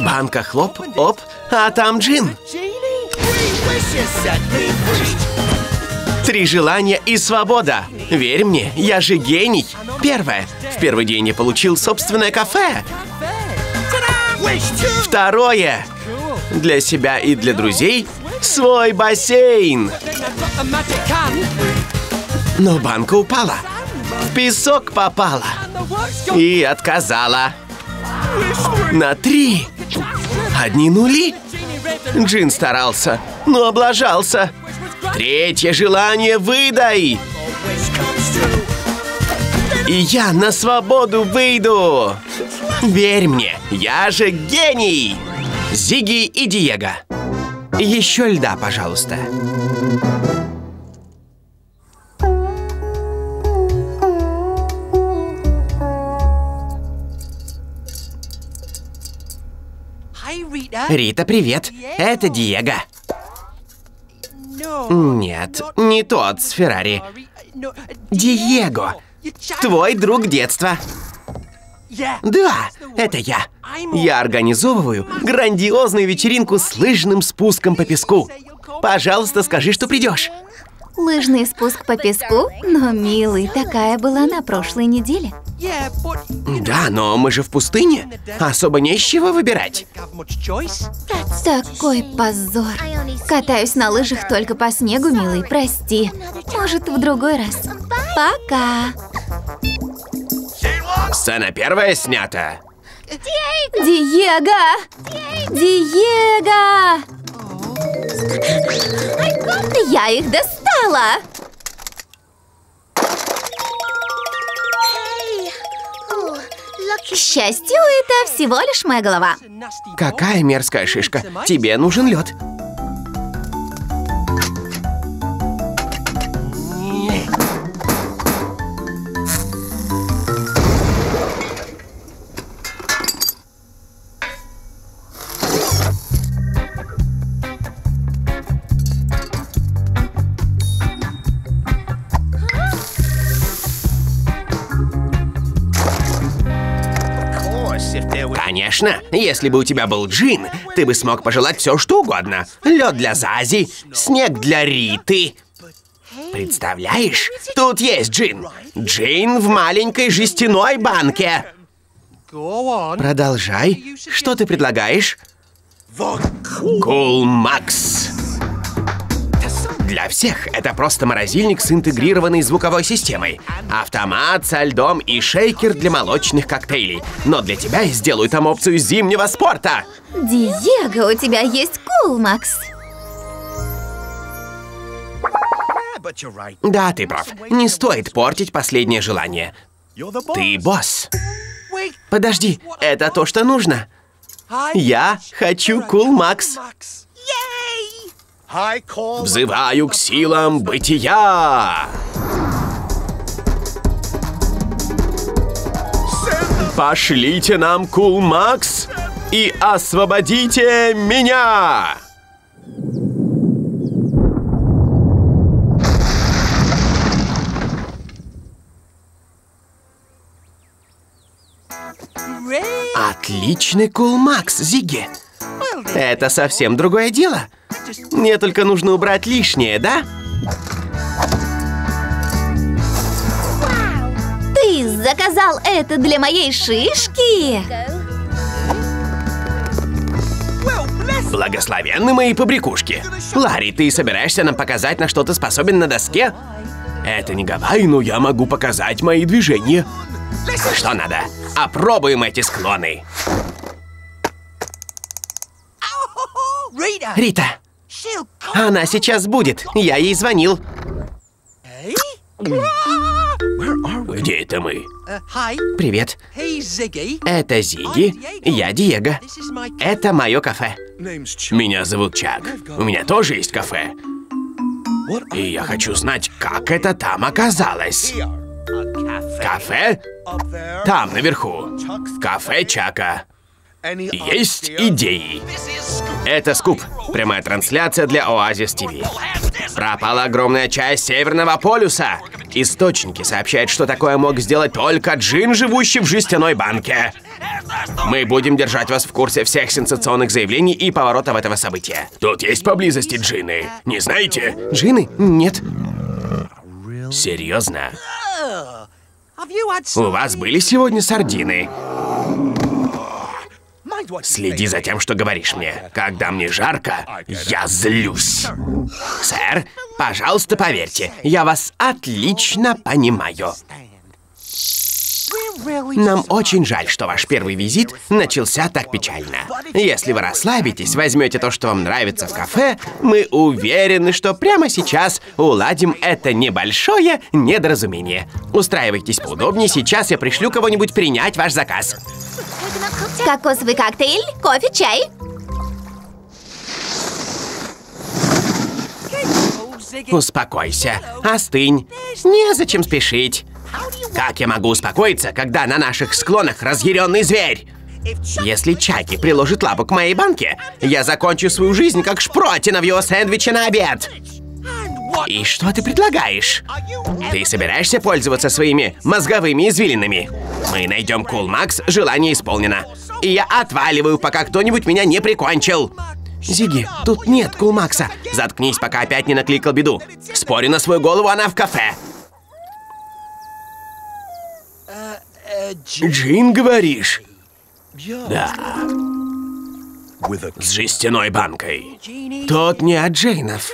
Банка хлоп, оп, а там джин. Три желания и свобода. Верь мне, я же гений. Первое. В первый день я получил собственное кафе. Второе. Для себя и для друзей свой бассейн. Но банка упала. В песок попала. И отказала. На 3. Одни нули. Джин старался, но облажался. Третье желание выдай. И я на свободу выйду. Верь мне, я же гений. Зигги и Диего. Еще льда, пожалуйста. Рита, привет. Это Диего. Нет, не тот с Феррари. Диего, твой друг детства. 2, это я. Я организовываю грандиозную вечеринку с лыжным спуском по песку. Пожалуйста, скажи, что придешь. Лыжный спуск по песку? Но, милый, такая была на прошлой неделе. Да, но мы же в пустыне. Особо не с чего выбирать. Такой позор. Катаюсь на лыжах только по снегу, милый, прости. Может, в другой раз. Пока. Сцена первая снята. Диего! Диего! Я их достала! К счастью, это всего лишь моя голова. Какая мерзкая шишка. Тебе нужен лед. Конечно, если бы у тебя был джин, ты бы смог пожелать все, что угодно. Лед для Зази, снег для Риты. Представляешь, тут есть джин. Джин в маленькой жестяной банке. Продолжай. Что ты предлагаешь? Кулмакс. Для всех это просто морозильник с интегрированной звуковой системой. Автомат со льдом и шейкер для молочных коктейлей. Но для тебя я сделаю там опцию зимнего спорта. Диего, у тебя есть Кулмакс. Да, ты прав. Не стоит портить последнее желание. Ты босс. Подожди, это то, что нужно. Я хочу Кулмакс. Взываю к силам бытия! Пошлите нам Кулмакс и освободите меня! Отличный Кулмакс, Зигги! Это совсем другое дело. Мне только нужно убрать лишнее, да? Ты заказал это для моей шишки? Благословенны мои побрякушки. Ларри, ты собираешься нам показать, на что ты способен на доске? Это не Гавайи, но я могу показать мои движения. Что надо? Опробуем эти склоны. Рита! Она сейчас будет. Я ей звонил. Где это мы? Привет. Это Зигги. Я Диего. Это мое кафе. Меня зовут Чак. У меня тоже есть кафе. И я хочу знать, как это там оказалось. Кафе? Там, наверху. Кафе Чака. Есть идеи. Это Скуп. Прямая трансляция для Оазис ТВ. Пропала огромная часть Северного полюса. Источники сообщают, что такое мог сделать только джин, живущий в жестяной банке. Мы будем держать вас в курсе всех сенсационных заявлений и поворотов этого события. Тут есть поблизости джинны. Не знаете? Джинны? Нет. Серьезно? У вас были сегодня сардины? Следи за тем, что говоришь мне. Когда мне жарко, я злюсь. Сэр, пожалуйста, поверьте, я вас отлично понимаю. Нам очень жаль, что ваш первый визит начался так печально. Если вы расслабитесь, возьмете то, что вам нравится в кафе, мы уверены, что прямо сейчас уладим это небольшое недоразумение. Устраивайтесь поудобнее, сейчас я пришлю кого-нибудь принять ваш заказ. Кокосовый коктейль, кофе, чай. Успокойся, остынь, незачем спешить. Как я могу успокоиться, когда на наших склонах разъяренный зверь? Если Чаки приложит лапу к моей банке, я закончу свою жизнь как шпротина в его сэндвиче на обед. И что ты предлагаешь? Ты собираешься пользоваться своими мозговыми извилинами? Мы найдем Кулмакс, желание исполнено. И я отваливаю, пока кто-нибудь меня не прикончил. Зигги, тут нет Кулмакса. Заткнись, пока опять не накликал беду. Спорю на свою голову, она в кафе. Джин, говоришь? Да. С жестяной банкой. Тот не от Джейнов.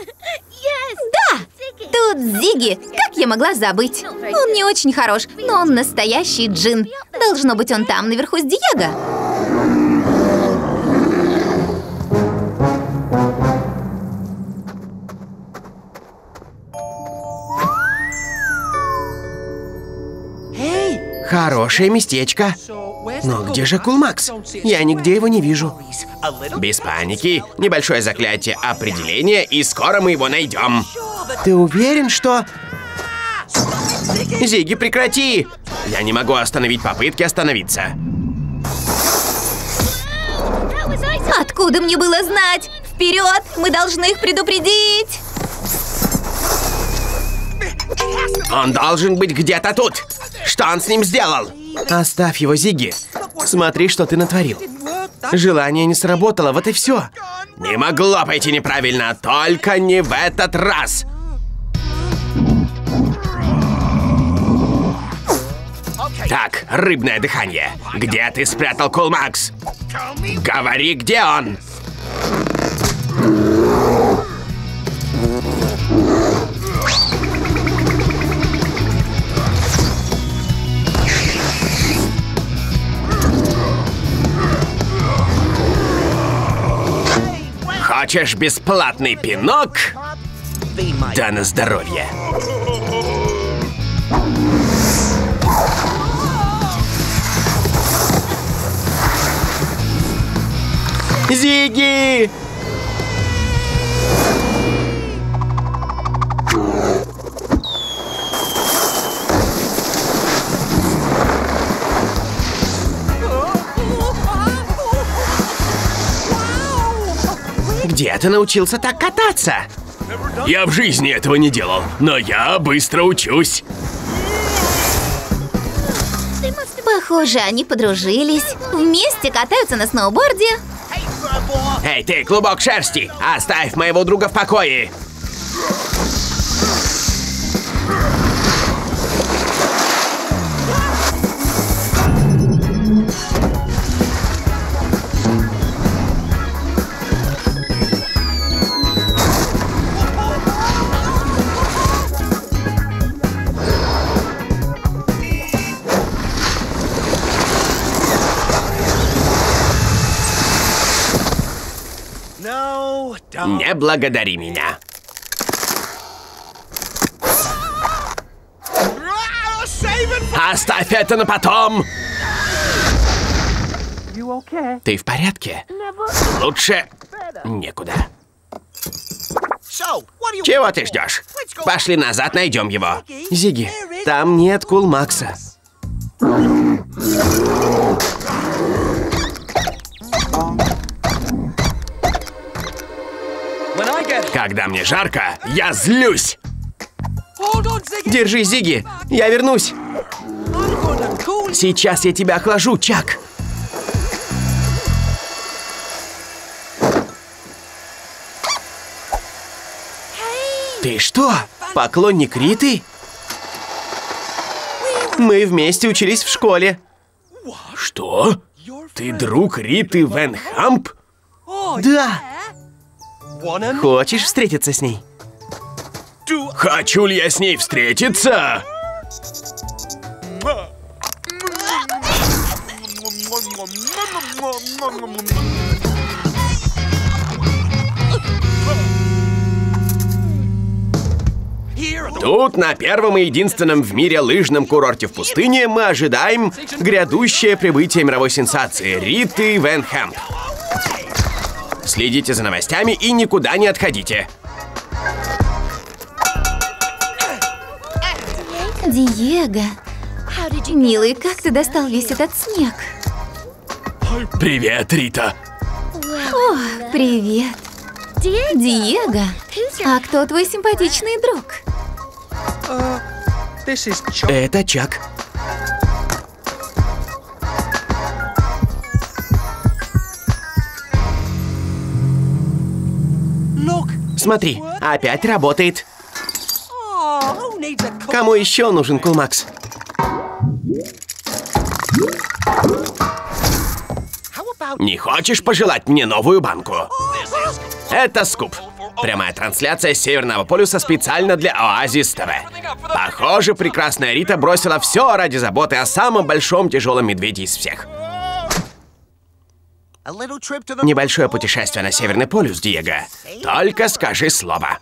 Да! Тут Зигги. Как я могла забыть? Он не очень хорош, но он настоящий джин. Должно быть, он там, наверху, с Диего. Хорошее местечко. Но где же Кулмакс? Я нигде его не вижу. Без паники, небольшое заклятие определения, и скоро мы его найдем. Ты уверен, что... Зигги, прекрати! Я не могу остановить попытки остановиться. Откуда мне было знать? Вперед! Мы должны их предупредить! Он должен быть где-то тут! Что он с ним сделал? Оставь его, Зигги. Смотри, что ты натворил. Желание не сработало, вот и все. Не могло пойти неправильно, только не в этот раз. Так, рыбное дыхание. Где ты спрятал Кулмакс? Говори, где он? Хочешь бесплатный пинок? Да на здоровье. Зигги! Где ты научился так кататься? Я в жизни этого не делал, но я быстро учусь. Похоже, они подружились. Вместе катаются на сноуборде. Эй, ты, клубок шерсти! Оставь моего друга в покое! Не благодари меня. Оставь это на потом. Ты в порядке? Лучше некуда. Чего ты ждешь? Пошли назад, найдем его. Зигги, там нет Кулмакса. Когда мне жарко, я злюсь. Держи, Зигги, я вернусь. Сейчас я тебя охлажу, Чак. Ты что, поклонник Риты? Мы вместе учились в школе. Что? Ты друг Риты Венхамп? Да. Хочешь встретиться с ней? Хочу ли я с ней встретиться? Тут, на первом и единственном в мире лыжном курорте в пустыне, мы ожидаем грядущее прибытие мировой сенсации Риты Венхамп. Следите за новостями и никуда не отходите. Диего, милый, как ты достал весь этот снег? Привет, Рита. О, привет. Диего, а кто твой симпатичный друг? Это Чак. Смотри, опять работает. Кому еще нужен Кулмакс? Не хочешь пожелать мне новую банку? Это Скуп. Прямая трансляция с Северного полюса специально для Оазис ТВ. Похоже, прекрасная Рита бросила все ради заботы о самом большом тяжелом медведе из всех. Небольшое путешествие на Северный полюс, Диего. Только скажи слово.